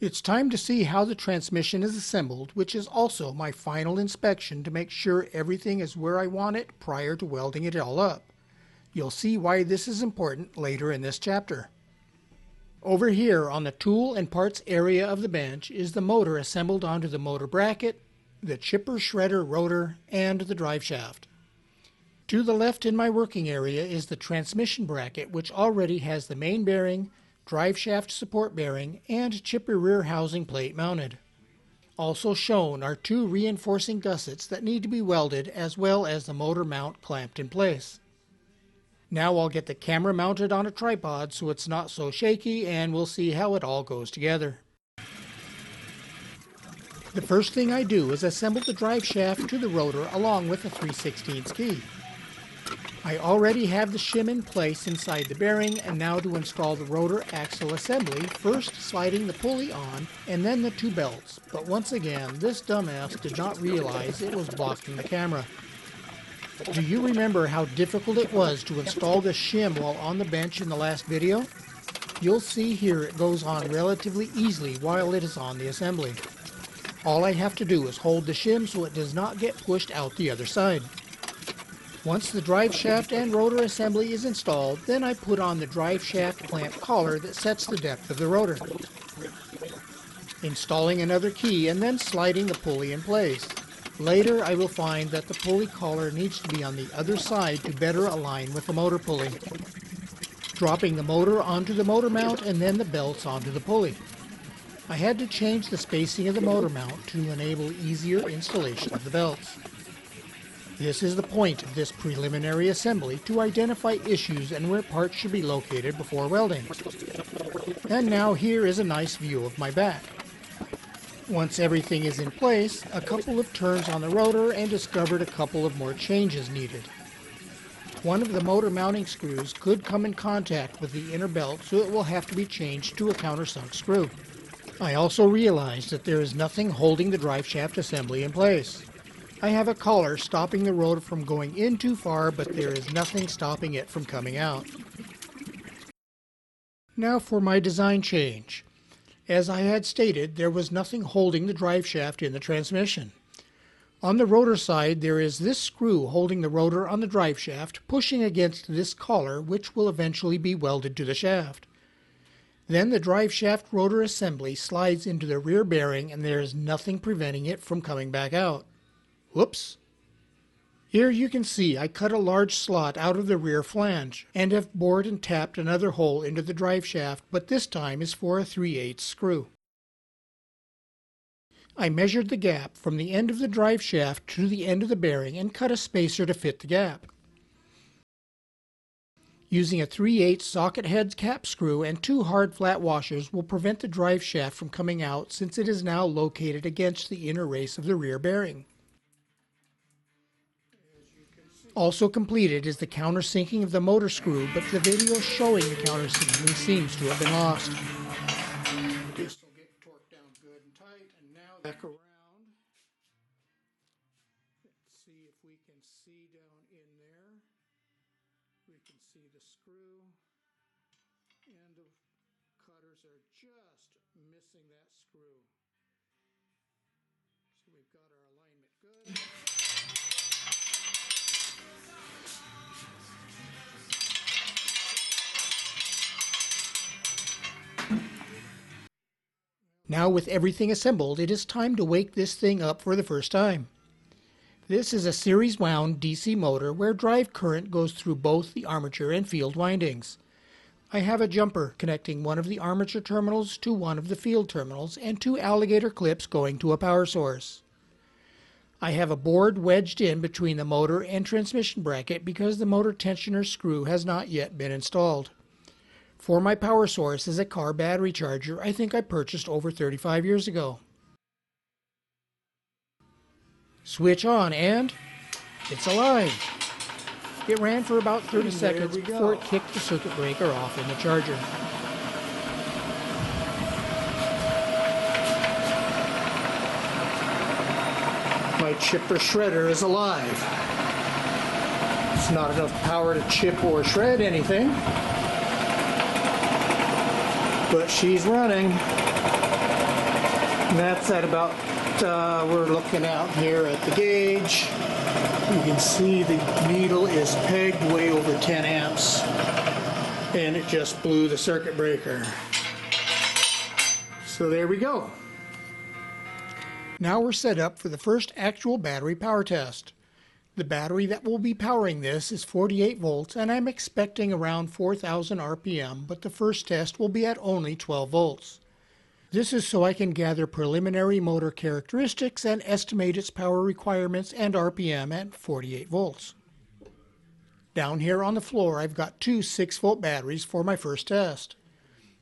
It's time to see how the transmission is assembled, which is also my final inspection to make sure everything is where I want it prior to welding it all up. You'll see why this is important later in this chapter. Over here on the tool and parts area of the bench is the motor assembled onto the motor bracket, the chipper shredder rotor, and the drive shaft. To the left in my working area is the transmission bracket, which already has the main bearing, drive shaft support bearing, and chipper rear housing plate mounted. Also shown are two reinforcing gussets that need to be welded, as well as the motor mount clamped in place. Now I'll get the camera mounted on a tripod so it's not so shaky, and we'll see how it all goes together. The first thing I do is assemble the drive shaft to the rotor along with a 3/16 key. I already have the shim in place inside the bearing, and now to install the rotor axle assembly, first sliding the pulley on and then the two belts, but once again this dumbass did not realize it was blocking the camera. Do you remember how difficult it was to install the shim while on the bench in the last video? You'll see here it goes on relatively easily while it is on the assembly. All I have to do is hold the shim so it does not get pushed out the other side. Once the drive shaft and rotor assembly is installed, then I put on the drive shaft clamp collar that sets the depth of the rotor, installing another key and then sliding the pulley in place. Later I will find that the pulley collar needs to be on the other side to better align with the motor pulley. Dropping the motor onto the motor mount and then the belts onto the pulley. I had to change the spacing of the motor mount to enable easier installation of the belts. This is the point of this preliminary assembly, to identify issues and where parts should be located before welding. And now here is a nice view of my back. Once everything is in place, a couple of turns on the rotor and discovered a couple of more changes needed. One of the motor mounting screws could come in contact with the inner belt, so it will have to be changed to a countersunk screw. I also realized that there is nothing holding the drive shaft assembly in place. I have a collar stopping the rotor from going in too far, but there is nothing stopping it from coming out. Now for my design change. As I had stated, there was nothing holding the drive shaft in the transmission. On the rotor side, there is this screw holding the rotor on the drive shaft, pushing against this collar, which will eventually be welded to the shaft. Then the drive shaft rotor assembly slides into the rear bearing, and there is nothing preventing it from coming back out. Whoops! Here you can see I cut a large slot out of the rear flange and have bored and tapped another hole into the drive shaft, but this time is for a 3/8 screw. I measured the gap from the end of the drive shaft to the end of the bearing and cut a spacer to fit the gap. Using a 3/8 socket head cap screw and two hard flat washers will prevent the drive shaft from coming out, since it is now located against the inner race of the rear bearing. Also completed is the countersinking of the motor screw, but the video showing the countersinking seems to have been lost. This will get torqued down good and tight, and now back around. Let's see if we can see down in there. We can see the screw, and the cutters are just missing that screw. So we've got our alignment good. Now with everything assembled, it is time to wake this thing up for the first time. This is a series wound DC motor where drive current goes through both the armature and field windings. I have a jumper connecting one of the armature terminals to one of the field terminals and two alligator clips going to a power source. I have a board wedged in between the motor and transmission bracket because the motor tensioner screw has not yet been installed. For my power source is a car battery charger I think I purchased over 35 years ago. Switch on and it's alive! It ran for about 30 seconds before it kicked the circuit breaker off in the charger. My chipper shredder is alive. It's not enough power to chip or shred anything, but she's running. And that's at about, we're looking out here at the gauge. You can see the needle is pegged way over 10 amps. And it just blew the circuit breaker. So there we go. Now we're set up for the first actual battery power test. The battery that will be powering this is 48 volts and I'm expecting around 4,000 RPM, but the first test will be at only 12 volts. This is so I can gather preliminary motor characteristics and estimate its power requirements and RPM at 48 volts. Down here on the floor I've got two 6-volt batteries for my first test.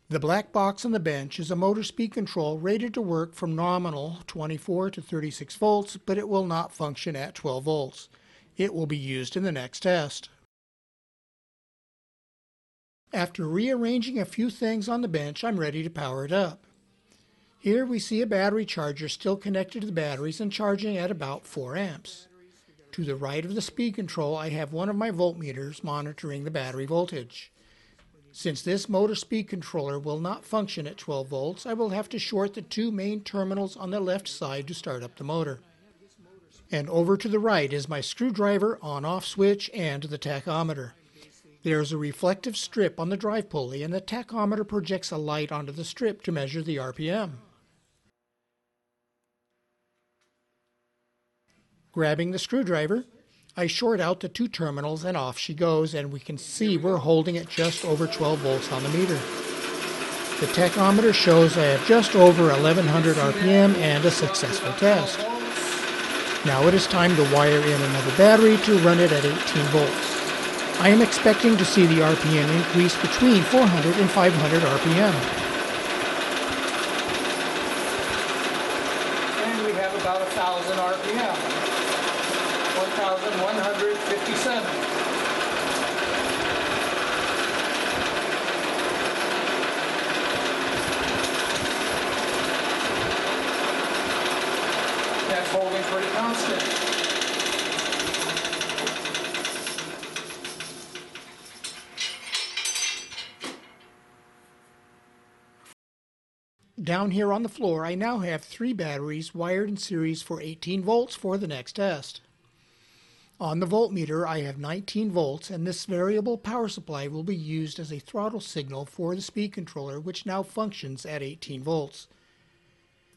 The black box on the bench is a motor speed control rated to work from nominal 24 to 36 volts, but it will not function at 12 volts. It will be used in the next test. After rearranging a few things on the bench, I'm ready to power it up. Here we see a battery charger still connected to the batteries and charging at about 4 amps. To the right of the speed control, I have one of my voltmeters monitoring the battery voltage. Since this motor speed controller will not function at 12 volts, I will have to short the two main terminals on the left side to start up the motor. And over to the right is my screwdriver, on-off switch, and the tachometer. There is a reflective strip on the drive pulley, and the tachometer projects a light onto the strip to measure the RPM. Grabbing the screwdriver, I short out the two terminals and off she goes, and we can see we're holding it just over 12 volts on the meter. The tachometer shows I have just over 1100 RPM and a successful test. Now it is time to wire in another battery to run it at 18 volts. I am expecting to see the RPM increase between 400 and 500 RPM. That's holding pretty constant. Down here on the floor, I now have 3 batteries wired in series for 18 volts for the next test. On the voltmeter, I have 19 volts, and this variable power supply will be used as a throttle signal for the speed controller, which now functions at 18 volts.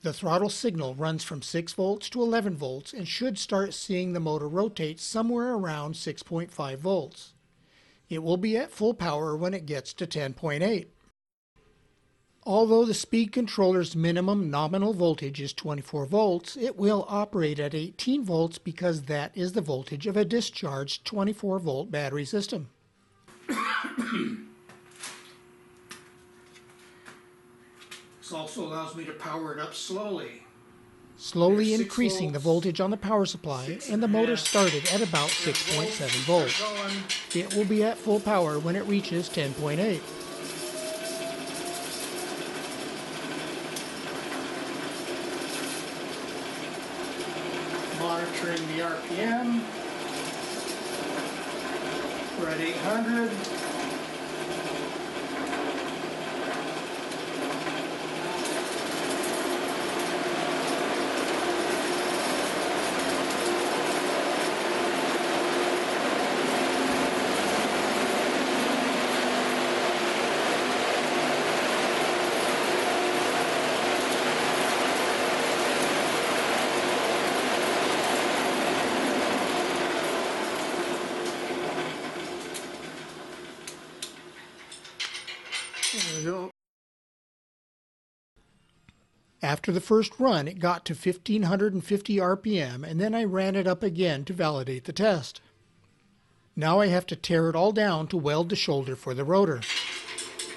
The throttle signal runs from 6 volts to 11 volts and should start seeing the motor rotate somewhere around 6.5 volts. It will be at full power when it gets to 10.8. Although the speed controller's minimum nominal voltage is 24 volts, it will operate at 18 volts because that is the voltage of a discharged 24-volt battery system. This also allows me to power it up slowly. Slowly increasing the voltage on the power supply, and the motor started at about 6.7 volts. It will be at full power when it reaches 10.8. Monitoring the RPM. We're at 800. After the first run, it got to 1550 RPM, and then I ran it up again to validate the test. Now I have to tear it all down to weld the shoulder for the rotor.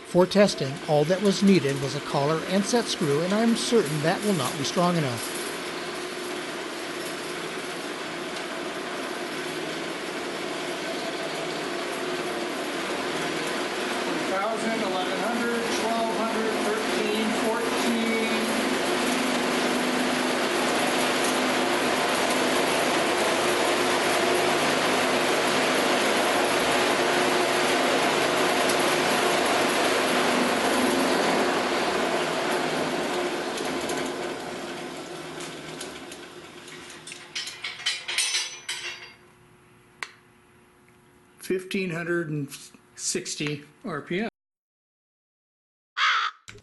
For testing, all that was needed was a collar and set screw, and I am certain that will not be strong enough. 1,560 RPM.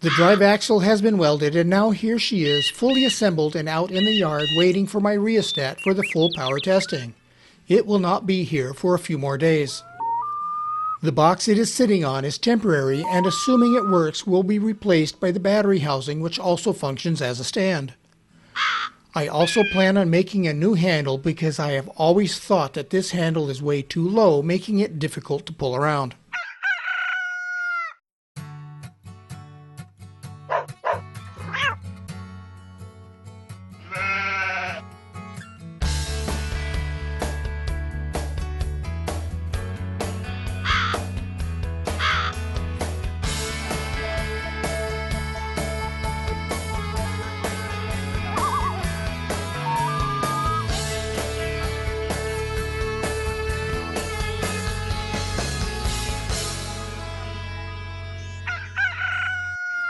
The drive axle has been welded, and now here she is, fully assembled and out in the yard waiting for my rheostat for the full power testing. It will not be here for a few more days. The box it is sitting on is temporary, and assuming it works, will be replaced by the battery housing, which also functions as a stand. I also plan on making a new handle because I have always thought that this handle is way too low, making it difficult to pull around.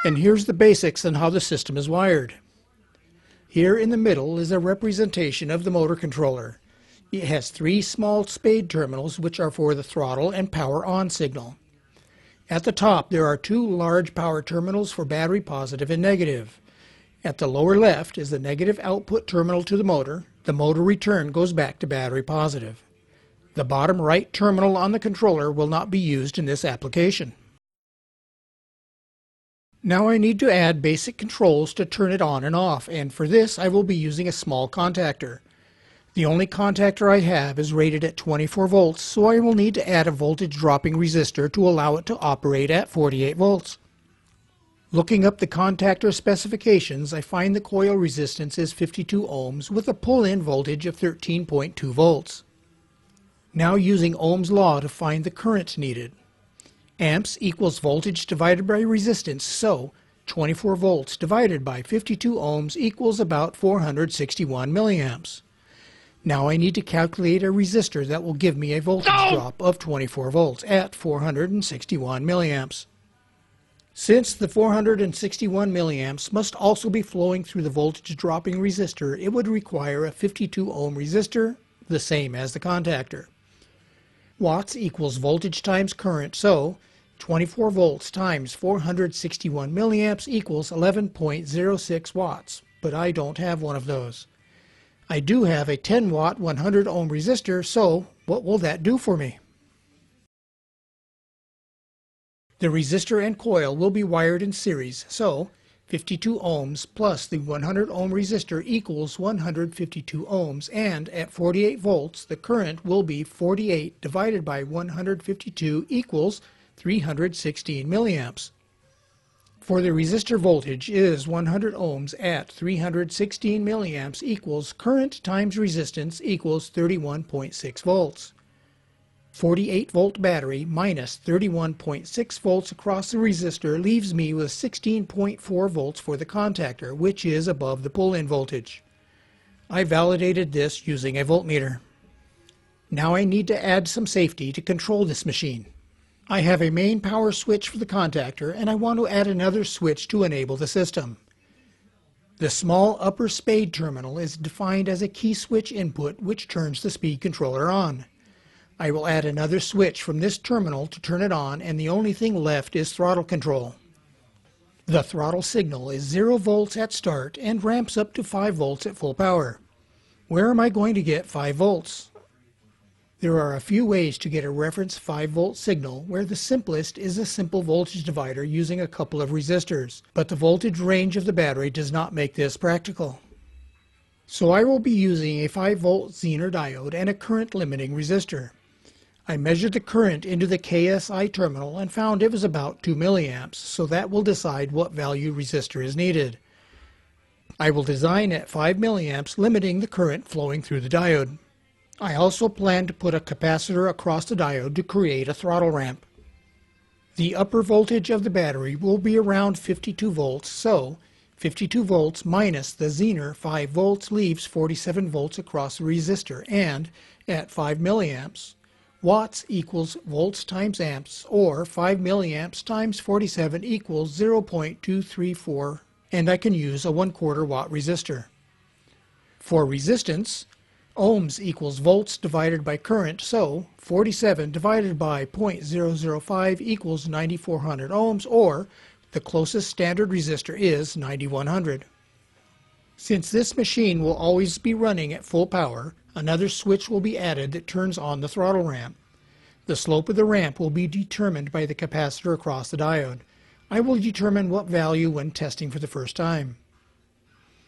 And here's the basics on how the system is wired. Here in the middle is a representation of the motor controller. It has three small spade terminals which are for the throttle and power on signal. At the top there are two large power terminals for battery positive and negative. At the lower left is the negative output terminal to the motor. The motor return goes back to battery positive. The bottom right terminal on the controller will not be used in this application. Now I need to add basic controls to turn it on and off, and for this I will be using a small contactor. The only contactor I have is rated at 24 volts, so I will need to add a voltage dropping resistor to allow it to operate at 48 volts. Looking up the contactor specifications, I find the coil resistance is 52 ohms with a pull-in voltage of 13.2 volts. Now using Ohm's law to find the current needed. Amps equals voltage divided by resistance, so 24 volts divided by 52 ohms equals about 461 milliamps. Now I need to calculate a resistor that will give me a voltage drop of 24 volts at 461 milliamps. Since the 461 milliamps must also be flowing through the voltage dropping resistor, it would require a 52 ohm resistor, the same as the contactor. Watts equals voltage times current, so 24 volts times 461 milliamps equals 11.06 watts, but I don't have one of those. I do have a 10 watt 100 ohm resistor, so what will that do for me? The resistor and coil will be wired in series, so 52 ohms plus the 100 ohm resistor equals 152 ohms, and at 48 volts the current will be 48 divided by 152 equals 316 milliamps. For the resistor, voltage is 100 ohms at 316 milliamps equals current times resistance equals 31.6 volts. 48 volt battery minus 31.6 volts across the resistor leaves me with 16.4 volts for the contactor, which is above the pull-in voltage. I validated this using a voltmeter. Now I need to add some safety to control this machine. I have a main power switch for the contactor, and I want to add another switch to enable the system. The small upper spade terminal is defined as a key switch input which turns the speed controller on. I will add another switch from this terminal to turn it on, and the only thing left is throttle control. The throttle signal is 0 volts at start and ramps up to 5 volts at full power. Where am I going to get 5 volts? There are a few ways to get a reference 5 volt signal, where the simplest is a simple voltage divider using a couple of resistors, but the voltage range of the battery does not make this practical. So I will be using a 5 volt Zener diode and a current limiting resistor. I measured the current into the KSI terminal and found it was about 2 milliamps, so that will decide what value resistor is needed. I will design at 5 milliamps, limiting the current flowing through the diode. I also plan to put a capacitor across the diode to create a throttle ramp. The upper voltage of the battery will be around 52 volts, so 52 volts minus the Zener 5 volts leaves 47 volts across the resistor, and at 5 milliamps, watts equals volts times amps, or 5 milliamps times 47 equals 0.234, and I can use a 1/4 watt resistor. For resistance, Ohms equals volts divided by current, so 47 divided by 0.005 equals 9400 ohms, or the closest standard resistor is 9100. Since this machine will always be running at full power, another switch will be added that turns on the throttle ramp. The slope of the ramp will be determined by the capacitor across the diode. I will determine what value when testing for the first time.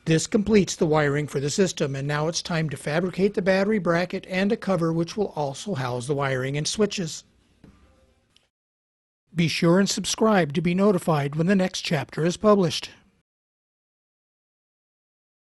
This completes the wiring for the system, and now it's time to fabricate the battery bracket and a cover which will also house the wiring and switches. Be sure and subscribe to be notified when the next chapter is published.